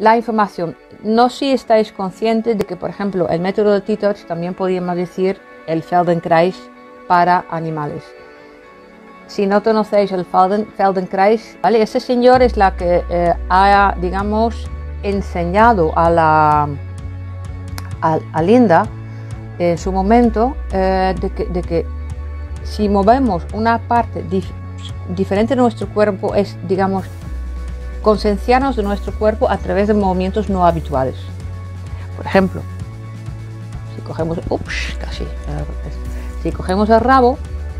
la información. No si estáis conscientes de que, por ejemplo, el método de TTouch, también podríamos decir el Feldenkrais para animales. Si no conocéis el Feldenkrais, ¿vale? Ese señor es la que ha, digamos, enseñado a Linda en su momento de que si movemos una parte diferente de nuestro cuerpo, es, digamos, concienciarnos de nuestro cuerpo a través de movimientos no habituales. Por ejemplo, si cogemos, ups, casi, si cogemos el rabo,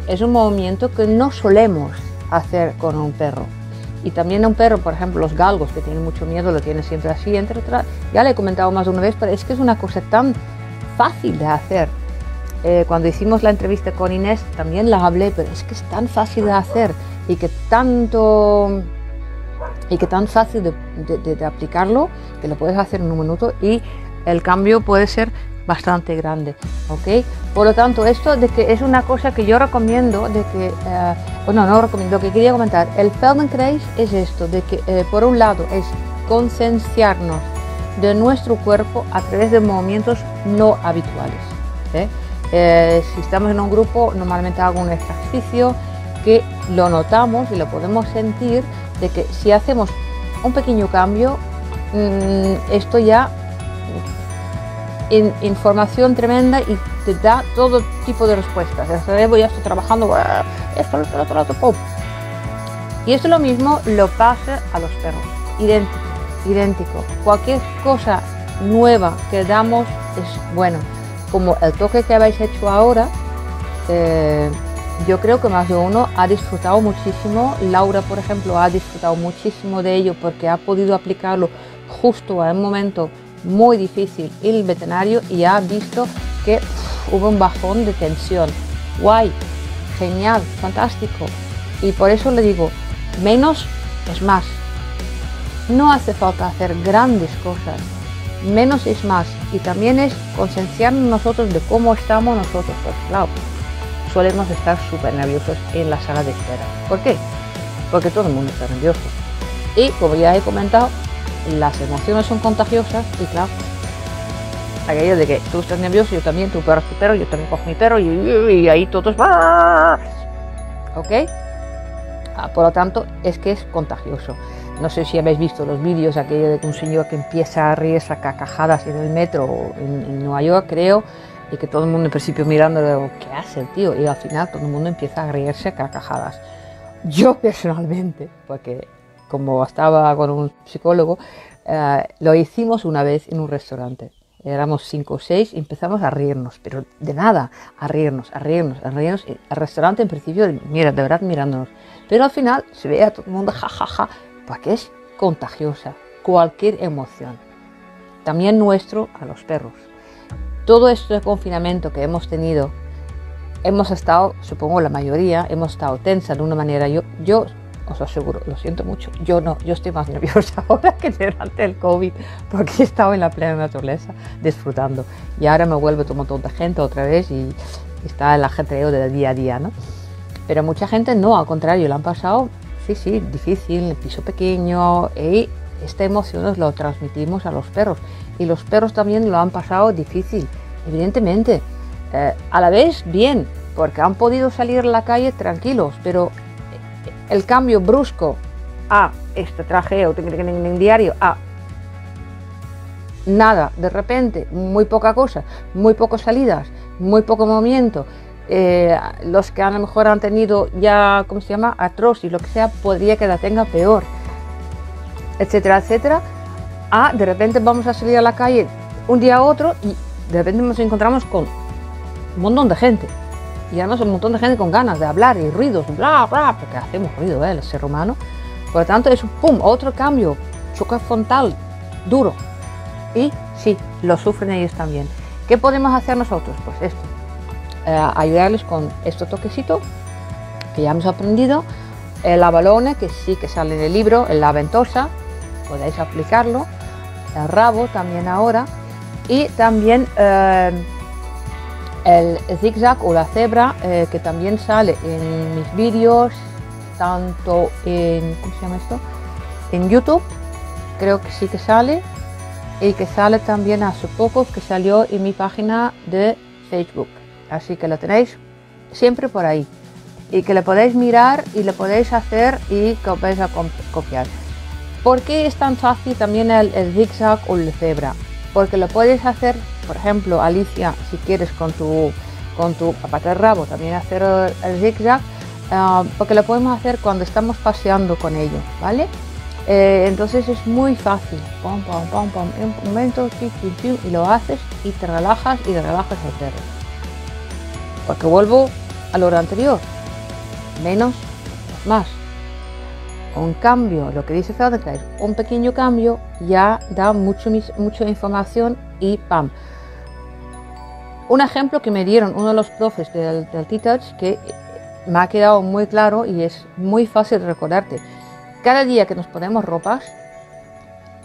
es un movimiento que no solemos hacer con un perro. Y también a un perro, por ejemplo, los galgos, que tienen mucho miedo, lo tienen siempre así, entre otras. Ya le he comentado más de una vez, pero es que es una cosa tan fácil de hacer. Cuando hicimos la entrevista con Inés también la hablé, pero es que es tan fácil de hacer y que tanto... y que tan fácil de aplicarlo, que lo puedes hacer en un minuto y el cambio puede ser bastante grande, ¿ok? Por lo tanto, esto de que es una cosa que yo recomiendo, de que, bueno, no recomiendo, lo que quería comentar, el Feldenkrais es esto, de que por un lado es concienciarnos de nuestro cuerpo a través de movimientos no habituales, ¿eh? Si estamos en un grupo, normalmente hago un ejercicio que lo notamos y lo podemos sentir, de que si hacemos un pequeño cambio, esto ya en información tremenda y te da todo tipo de respuestas. El cerebro ya está trabajando, esto, esto, otro, pop. Y esto lo mismo lo pasa a los perros, idéntico, idéntico. Cualquier cosa nueva que damos es bueno, como el toque que habéis hecho ahora. Yo creo que más de uno ha disfrutado muchísimo. Laura, por ejemplo, ha disfrutado muchísimo de ello porque ha podido aplicarlo justo a un momento muy difícil el veterinario y ha visto que hubo un bajón de tensión. Guay, genial, fantástico. Y por eso le digo, menos es más. No hace falta hacer grandes cosas. Menos es más. Y también es concienciarnos nosotros de cómo estamos nosotros, pues claro. Solemos estar súper nerviosos en la sala de espera. ¿Por qué? Porque todo el mundo está nervioso. Y como ya he comentado, las emociones son contagiosas y claro, aquello de que tú estás nervioso, yo también, tu perro es tu perro, yo también cojo mi perro y ahí todos... ¿Ok? Por lo tanto, es que es contagioso. No sé si habéis visto los vídeos, aquello de que un señor que empieza a reírse a carcajadas en el metro en Nueva York, creo, y que todo el mundo en principio mirando, ¿qué hace el tío? Y al final todo el mundo empieza a reírse a carcajadas. Yo personalmente, porque como estaba con un psicólogo, lo hicimos una vez en un restaurante. Éramos 5 o 6 y empezamos a reírnos, pero de nada, a reírnos, a reírnos, a reírnos. El restaurante en principio, mira, de verdad mirándonos. Pero al final se ve a todo el mundo jajaja, porque es contagiosa cualquier emoción. También nuestro a los perros. Todo este confinamiento que hemos tenido, hemos estado, supongo la mayoría, hemos estado tensa de una manera. Yo os aseguro, lo siento mucho, yo no, yo estoy más nerviosa ahora que durante el COVID, porque he estado en la plena naturaleza disfrutando. Y ahora me vuelve un montón de gente otra vez y está el ajetreo del día a día, ¿no? Pero mucha gente no, al contrario, lo han pasado, sí, difícil, el piso pequeño y... esta emoción nos lo transmitimos a los perros y los perros también lo han pasado difícil, evidentemente, a la vez bien, porque han podido salir a la calle tranquilos, pero el cambio brusco a este trajeo diario, a nada, de repente, muy poca cosa, muy pocas salidas, muy poco movimiento. Los que a lo mejor han tenido ya, ¿cómo se llama?, artrosis, lo que sea, podría que la tenga peor, etcétera, etcétera. Ah, de repente vamos a salir a la calle un día a otro y de repente nos encontramos con un montón de gente y además un montón de gente con ganas de hablar y ruidos, bla, bla, porque hacemos ruido, el ser humano. Por lo tanto, es un pum, otro cambio, choque frontal, duro. Y sí, lo sufren ellos también. ¿Qué podemos hacer nosotros? Pues esto, ayudarles con este toquecito que ya hemos aprendido, el abalone, que sí que sale en el libro, en la ventosa, podéis aplicarlo, el rabo también ahora, y también el zigzag o la cebra, que también sale en mis vídeos, tanto en, ¿cómo se llama esto?, en YouTube creo que sí que sale, y que sale también hace poco, que salió en mi página de Facebook, así que lo tenéis siempre por ahí y que lo podéis mirar y lo podéis hacer y que os vais a copiar. ¿Por qué es tan fácil también el zigzag o el zebra? Porque lo puedes hacer, por ejemplo, Alicia, si quieres con tu patarrabo también hacer el zigzag, porque lo podemos hacer cuando estamos paseando con ello, ¿vale? Entonces es muy fácil, pom, pom, pom, pom, en un momento, chim, chim, chim, y lo haces y te relajas el perro. Porque vuelvo a lo anterior, menos es más. Un cambio, lo que dice Feldenkrais, un pequeño cambio ya da mucha información y ¡pam! Un ejemplo que me dieron uno de los profes del TTouch que me ha quedado muy claro y es muy fácil de recordarte. Cada día que nos ponemos ropas,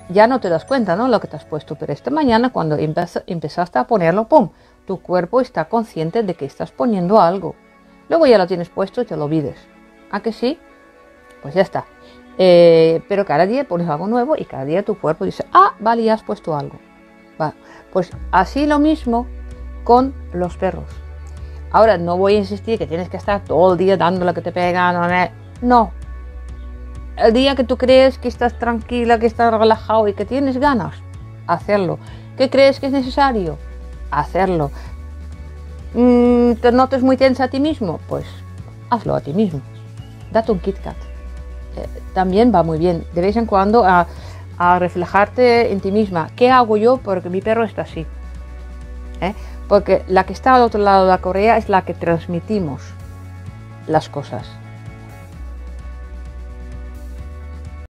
ya no te das cuenta, ¿no?, lo que te has puesto, pero esta mañana cuando empezaste a ponerlo, ¡pum!, tu cuerpo está consciente de que estás poniendo algo. Luego ya lo tienes puesto y te lo olvides. ¿A que sí? Pues ya está. Pero cada día pones algo nuevo y cada día tu cuerpo dice, ah, vale, ya has puesto algo. Va. Pues así lo mismo con los perros. Ahora, no voy a insistir que tienes que estar todo el día dándole que te pegan. No. El día que tú crees que estás tranquila, que estás relajado y que tienes ganas, hacerlo. ¿Qué crees que es necesario? Hacerlo. ¿Te notas muy tensa a ti mismo? Pues hazlo a ti mismo. Date un Kit Kat. También va muy bien, de vez en cuando a reflejarte en ti misma. ¿Qué hago yo porque mi perro está así? Porque la que está al otro lado de la correa es la que transmitimos las cosas.